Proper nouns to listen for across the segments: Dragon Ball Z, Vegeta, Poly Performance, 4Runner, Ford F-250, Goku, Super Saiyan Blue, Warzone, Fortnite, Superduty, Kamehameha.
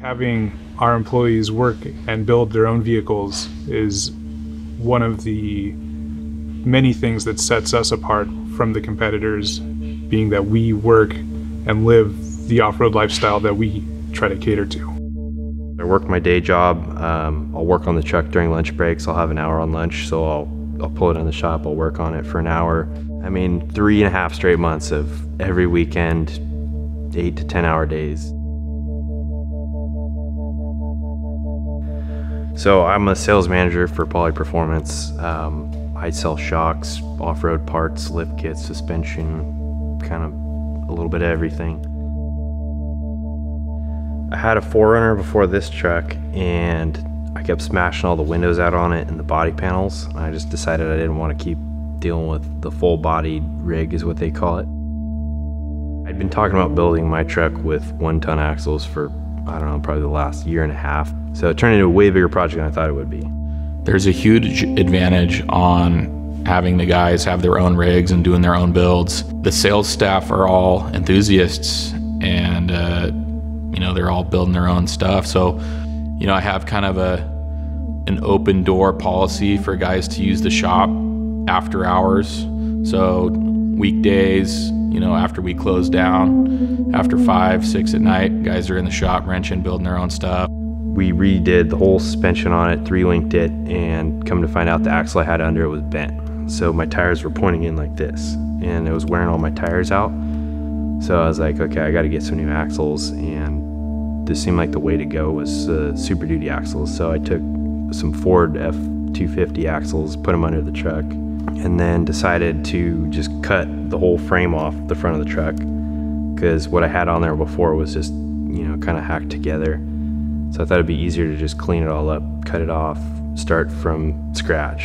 Having our employees work and build their own vehicles is one of the many things that sets us apart from the competitors, being that we work and live the off-road lifestyle that we try to cater to. I work my day job, I'll work on the truck during lunch breaks, I'll have an hour on lunch, so I'll pull it in the shop, I'll work on it for an hour. I mean, 3.5 straight months of every weekend, 8 to 10 hour days. So I'm a sales manager for Poly Performance. I sell shocks, off-road parts, lift kits, suspension, kind of a little bit of everything. I had a 4Runner before this truck and I kept smashing all the windows out on it and the body panels. And I just decided I didn't want to keep dealing with the full-bodied rig, is what they call it. I'd been talking about building my truck with 1-ton axles for, I don't know, probably the last 1.5 years. So it turned into a way bigger project than I thought it would be. There's a huge advantage on having the guys have their own rigs and doing their own builds. The sales staff are all enthusiasts and you know, they're all building their own stuff. So, you know, I have kind of an open door policy for guys to use the shop after hours. So weekdays, you know, after we close down, after 5, 6 at night, guys are in the shop wrenching, building their own stuff. We redid the whole suspension on it, 3-linked it, and come to find out the axle I had under it was bent. So my tires were pointing in like this, and it was wearing all my tires out. So I was like, okay, I gotta get some new axles, and this seemed like the way to go was Super Duty axles. So I took some Ford F-250 axles, put them under the truck, and then decided to just cut the whole frame off the front of the truck, because what I had on there before was just, you know, kind of hacked together. So I thought it'd be easier to just clean it all up, cut it off, start from scratch.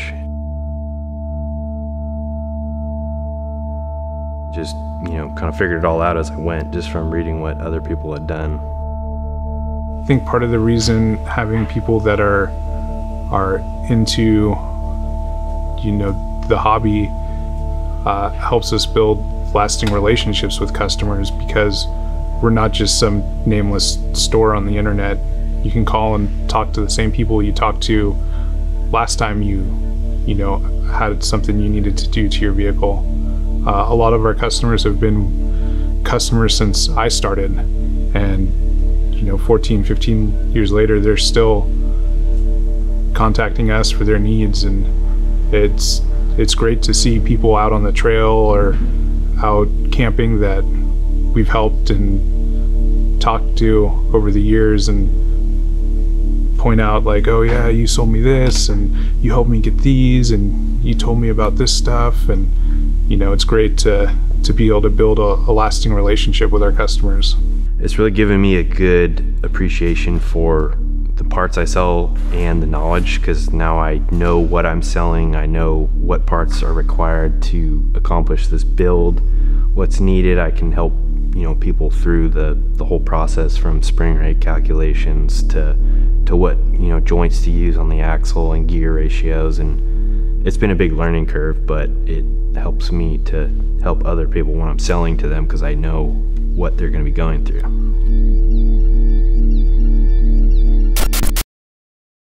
Just, you know, kind of figured it all out as I went, just from reading what other people had done. I think part of the reason having people that are into, you know, the hobby helps us build lasting relationships with customers, because we're not just some nameless store on the internet. You can call and talk to the same people you talked to last time you know, had something you needed to do to your vehicle. A lot of our customers have been customers since I started, and you know, 14, 15 years later, they're still contacting us for their needs, and it's great to see people out on the trail or out camping that we've helped and talked to over the years, and point out like, oh yeah, you sold me this, and you helped me get these, and you told me about this stuff. And you know, it's great to be able to build a lasting relationship with our customers. It's really given me a good appreciation for the parts I sell and the knowledge, because now I know what I'm selling, I know what parts are required to accomplish this build, what's needed. I can help, you know, people through the whole process, from spring rate calculations to what, you know, joints to use on the axle and gear ratios. And it's been a big learning curve, but it helps me to help other people when I'm selling to them, because I know what they're going to be going through.